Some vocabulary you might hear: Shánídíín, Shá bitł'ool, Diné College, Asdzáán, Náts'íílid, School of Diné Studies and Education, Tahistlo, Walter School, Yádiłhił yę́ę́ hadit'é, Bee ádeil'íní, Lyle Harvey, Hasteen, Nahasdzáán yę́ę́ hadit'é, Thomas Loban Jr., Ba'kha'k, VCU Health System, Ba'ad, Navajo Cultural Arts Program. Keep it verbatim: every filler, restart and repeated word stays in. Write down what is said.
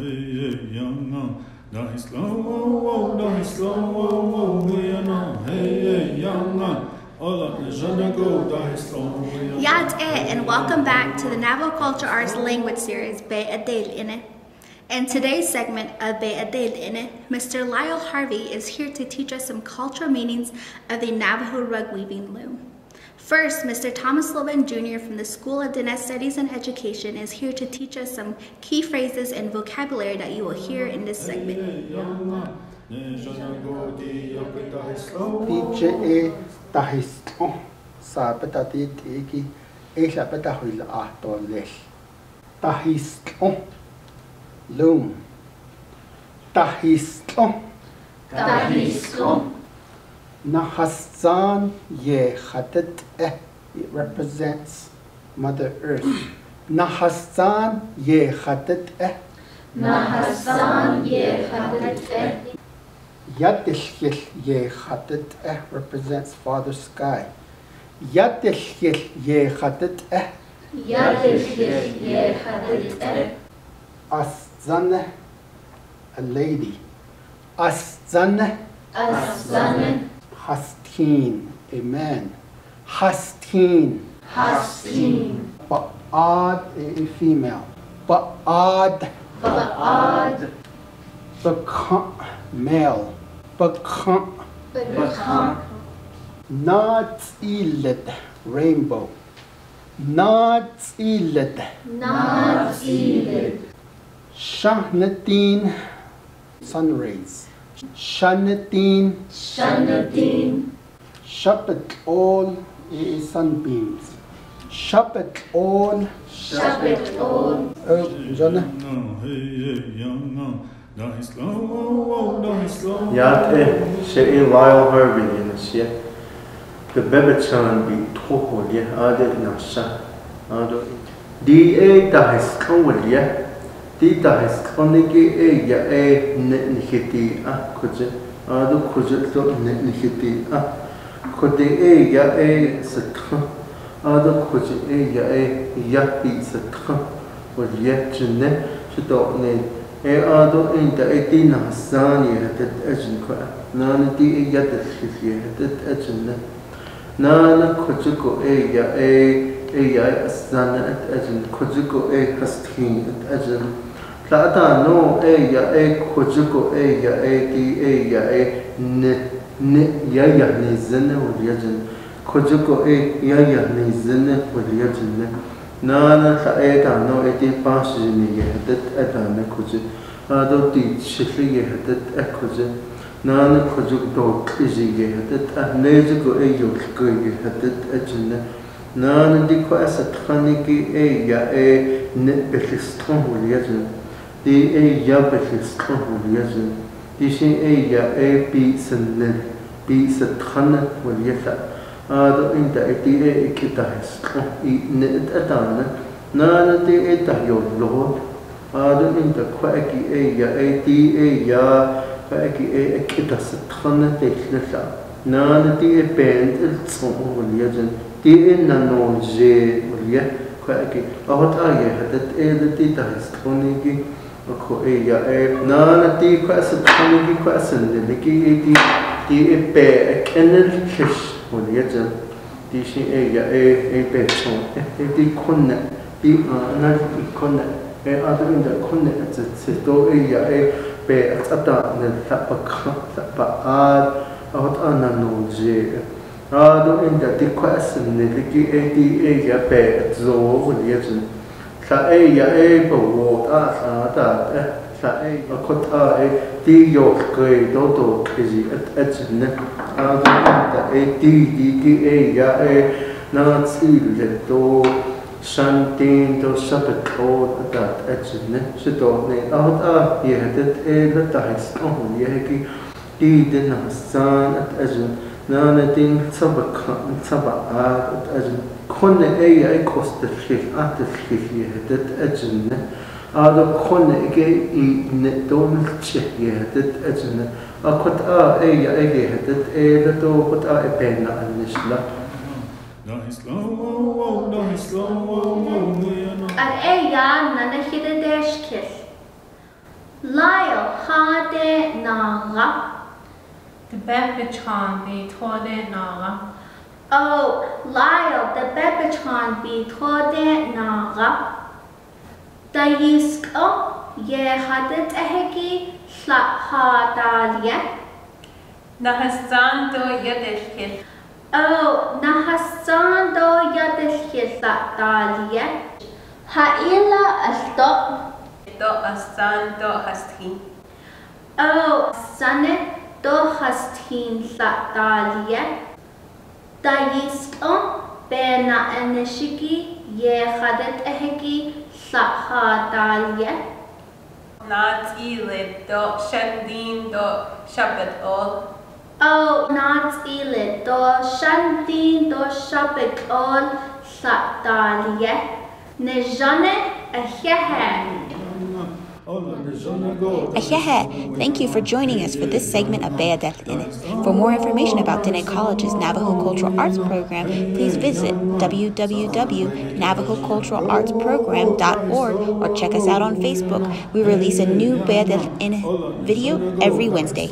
Yádiłhił yę́ę́ hadit'é, and welcome back to the Navajo Cultural Arts Language Series, Bee ádeil'íní. In today's segment of Bee ádeil'íní, Mister Lyle Harvey is here to teach us some cultural meanings of the Navajo rug weaving loom. First, Mister Thomas Loban Junior from the School of Diné Studies and Education is here to teach us some key phrases and vocabulary that you will hear in this segment. Loom. Tahistlo. Tahistlo. Nahasdzáán yę́ę́ hadit'é. It represents Mother Earth. Nahasdzáán yę́ę́ hadit'é. Nahasdzáán yę́ę́ hadit'é. Yádiłhił yę́ę́ hadit'é represents Father Sky. Yádiłhił yę́ę́ hadit'é. Yádiłhił yę́ę́ hadit'é. Asdzáán, a lady. Asdzáán, Asdzáán. Hasteen, a man. Hasteen, Hasteen. Ba'ad, a female. Ba'ad, Ba'ad. Ba'kha'k, male. Ba'kha'k, Ba'kha'k. Náts'íílid, rainbow. Náts'íílid, Náts'íílid. Shánídíín, sun rays. Shánídíín, Shánídíín. Shá bitł'ool, sunbeams. Shá bitł'ool, Shá bitł'ool. Yádiłhił yę́ę́ Lyle Harvey yinasya. Kebebechan bitoho liya adet nasa ado. Di e tahiskol liya. Tita has conigi a ya a netnikiti a could Ado Kujito netnikiti a could a ya a satra Ado Kuj a ya a yapi satra or yet ne should not name a Ado in the eighteen Nahasdzáán yę́ę́ hadit'é. None the Yadishia hadit edgene. Nana Kujuko a ya a a Asdzáán edgen Kujuko a Hasteen edgen. Tata no a ya a kojuko a ya a di a ya a ne ne ya ya ne zene wadiajin kojuko a ya ya ne zene wadiajin na na ta a ta no a di pashi ne ya hadet a ta ne koju a do di shifli ya hadet a koju na na kojuk do kiji ya hadet a ne juko a yuko ya hadet a jine na na di ko asa thaniki a ya a ne beliston wadiajin. The A Yabit is Kohuliazin. This A A beats and beats a ton with Yeta. Other in the idea Kita has eaten it at Anna. None of the Eta your Lord. Other in the Quacky A Ya A D A Ya Quacky A Kitas a ton of Leta. None of the band is so Huliazin. The Nano J Ulia Quacky. Out I had that A Tita has Konigi. Okay, yeah, eh, none of the question, only question, the Niki, the a bear, a kennel fish, or the agent, the she a ya a bear song, a de connet, be another connet, a other in the connet, as it says, do a ya a bear at a dark, and that but out on a no jay. Other in the question, the Niki, a ya bear at Zoe, or the agent. Sae bo ta ta sae akota e ti yoke dodo kizi etchne ta e ti di ki e ya e Náts'íílid do Shánídíín do Shá bitł'ool ta etchne shito ne ata ye det e la ta histon ye ki ti de Nahasdzáán etchne nana din sabak sabaa etchne كون أي أي كوست الخيف أتخيف يهدد أجنة هذا كون أي ندون الشيء يهدد أجنة أقط آ أي أي يهدد أي لتو قط آ بينا النشلة. الأيام ننهيد داشكيل. Lyle Harvey Nara. The Bebechon be Tode Nara. Oh, Lyle the Bebechon be Tode Nara. The Yusko Ye Hadet Ehegi Shlap Hadalia. Nahasdzáán yę́ę́. Oh, Nahasdzáán yę́ę́ Dalia. Ha'ila Asdop. Do Asdzáán Hasteen. Oh, Sanet Do Hasteen Dalia. Dayisko Bena Eneshiki Ye Hadet Eheki Sha Dalia. Náts'íílid Do Shánídíín Do Shá bitł'ool. Oh, Náts'íílid Do Shánídíín Do Shá bitł'ool Dalia. Nejane Ehehe. Ahehe, thank you for joining us for this segment of Bee ádeil'íní. For more information about Diné College's Navajo Cultural Arts Program, please visit w w w dot navajo cultural arts program dot org or check us out on Facebook. We release a new Bee ádeil'íní video every Wednesday.